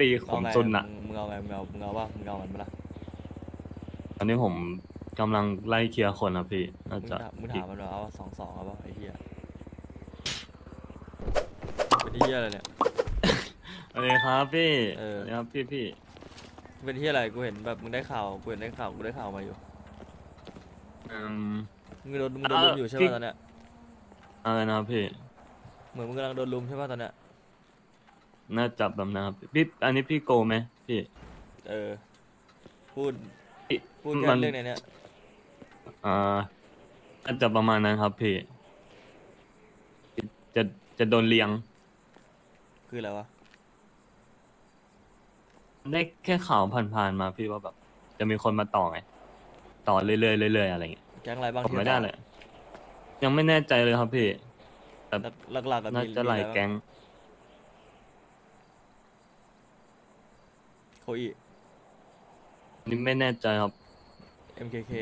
ตีของซุนอะมึงเอาไงมึงเอาว่ามึงเอามันปะล่ะตอนนี้ผมกำลังไล่เคลียร์คนนะพี่น่าจะมึงถามมันว่าเอา2-2เอาป่ะไอ้เหี้ยเป็นเหี้ยอะไรเนี่ยสวัสดีครับพี่นะครับพี่เป็นเหี้ยอะไรกูเห็นแบบมึงได้ข่าวกูเห็นได้ข่าวกูได้ข่าวมาอยู่มึงโดนลุมอยู่ใช่ป่ะตอนเนี้ยอะไรนะพี่เหมือนมึงกำลังโดนลุมใช่ป่ะตอนเนี้ยน่าจับแบบนะครับพี่อันนี้พี่โกไหมพี่พูดเรื่องไหนเนี่ยน่าจะประมาณนั้นครับพี่จะโดนเลี้ยงคืออะไรวะได้แค่ข่าวผ่านๆมาพี่ว่าแบบจะมีคนมาต่อไงต่อเรื่อยๆเรื่อยๆอะไรอย่างเงี้ยแก๊งอะไรบ้างผมไม่ได้เลยยังไม่แน่ใจเลยครับพี่แต่หลักๆน่าจะหลายแก๊งโคอีนี่ไม่แน่ใจครับ MKK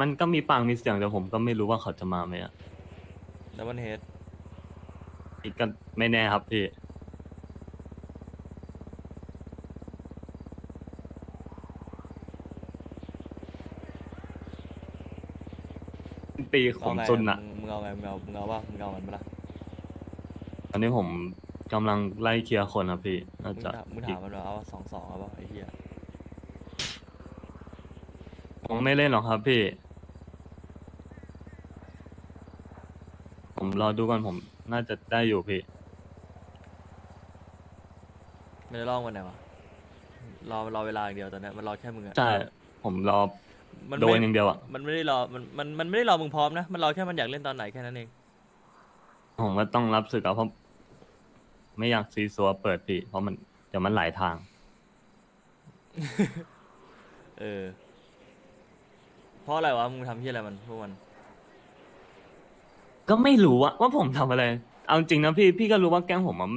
มันก็มีปากมีเสียงแต่ผมก็ไม่รู้ว่าเขาจะมาไหมอะดับเบิลเฮดอีกก็ไม่แน่ครับพี่ตีของซุนอะมึงเอาไงมึงเอาว่ามึงเอามันปะล่ะตอนนี้ผมกำลังไล่เคลียร์คนครับพี่น่าจะมึงถามมันว่าเอา2-2เอาป่ะไอ้เหี้ยผมไม่เล่นหรอกครับพี่ผมรอดูก่อนผมน่าจะได้อยู่พี่ไม่ได้รอวันไหนวะรอเวลาอย่างเดียวตอนนี้มันรอแค่มึงอะใช่ผมรอโดนอย่างเดียวอะมันไม่ได้รอมันไม่ได้รอมึงพร้อมนะมันรอแค่มันอยากเล่นตอนไหนแค่นั้นเองผมก็ต้องรับสึกเอาเพราะไม่อยากซีซัวเปิดพี่เพราะมันเดี๋ยวมันหลายทางเพราะอะไรวะมึงทำที่อะไรมันพวกมันก็ไม่รู้ว่าผมทำอะไรเอาจริงนะพี่ก็รู้ว่าแก๊งผมมัน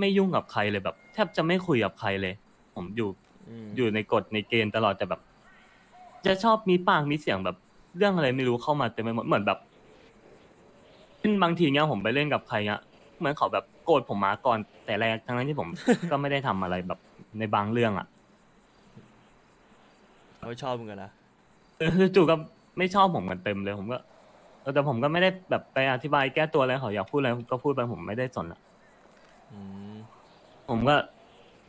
ไม่ยุ่งกับใครเลยแบบแทบจะไม่คุยกับใครเลยผมอยู่ในกฎในเกณฑ์ตลอดแต่แบบจะชอบมีปากมีเสียงแบบเรื่องอะไรไม่รู้เข้ามาเต็มไปหมดเหมือนแบบบางทีเงี้ยผมไปเล่นกับใครเงี้ยเหมือนเขาแบบโกรธผมมาก่อนแต่แรกทั้งนั้นที่ผม ก็ไม่ได้ทำอะไรแบบในบางเรื่องอ่ะเขาไม่ชอบมึงกันนะจู่ก็ไม่ชอบผมกันเต็มเลยผมก็แต่ผมก็ไม่ได้แบบไปอธิบายแก้ตัวอะไรเขาอยากพูดอะไรก็พูดไปผมไม่ได้สนอ่ะผมก็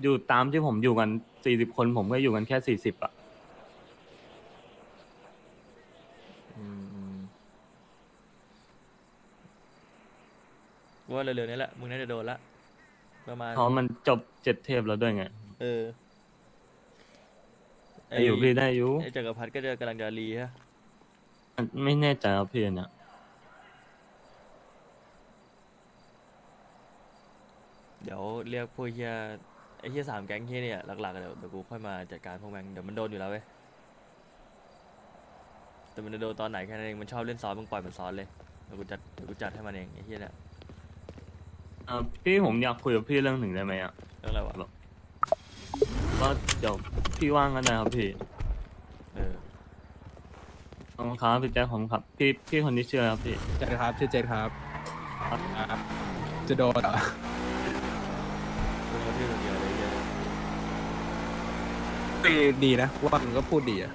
อยู่ตามที่ผมอยู่กัน40 คนผมก็อยู่กันแค่40อ่ะว่าเร็วๆนี้แหละมึงน่าจะโดนละประมาณเพราะมันจบ7 เทปแล้วด้วยไงอยู่พี่ได้อยู่ไอ้จักรพรรดิก็จะกำลังจะรีฮะไม่แน่ใจเอาเพียนอ่ะเดี๋ยวเรียกพวกเฮียไอ้เฮีย3 แก๊งเฮียเนี่ยหลักๆเดี๋ยวกูค่อยมาจัดการพวกแม่งเดี๋ยวมันโดนอยู่แล้วเว้ยแต่มันจะโดนตอนไหนแค่นั้นเองมันชอบเล่นซ้อนมึงปล่อยมันซ้อนเลยเดี๋ยวกูจัดให้มันเองไอ้เฮียเนี่ยพี่ผมอยากคุยกับพี่เรื่องหนึ่งได้ไหมอ่ะเรื่องอะไรวะก็เดี๋ยวพี่ว่างกันนะครับพี่ขอบคุณครับพี่แจ็คผมครับพี่คนนี้ชื่ออะไรครับพี่แจ็คครับชื่อเจคครับจะโดนเหรอดีนะว่ามึงก็พูดดีอ่ะ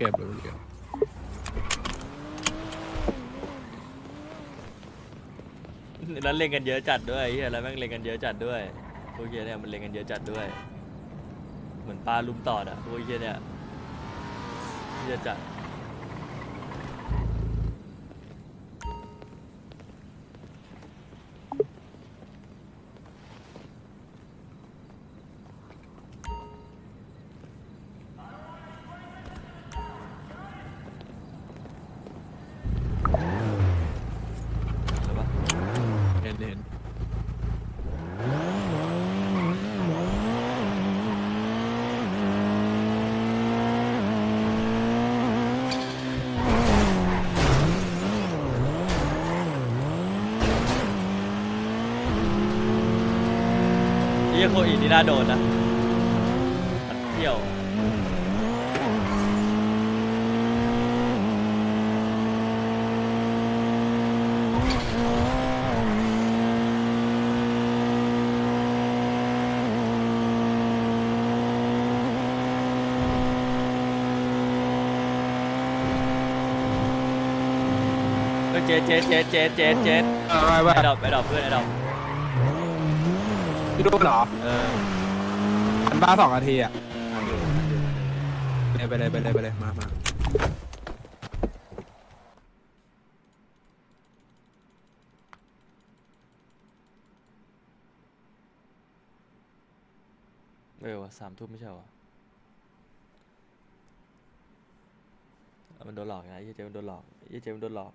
เก็บเลยแล้วเล่นกันเยอะจัดด้วยเฮียแล้วแม่งเล่นกันเยอะจัดด้วยพวกเฮียเนี่ยมันเล่นกันเยอะจัดด้วยเหมือนปลาลุมตอดอ่ะพวกเฮียเนี่ยเยอะจัด เรียกโคอีนี่น่าโดนนะเที่ยวเจ็ดไอ้ดอกเพื่อนไอ้ดอกพี่ดูเหรอมันบ้า2 นาทีอ่ะไปเลยมาเร็วว่ะ3 ทุ่มไม่ใช่วะมันโดนหลอกนะไอ้เจ๊มันโดนหลอก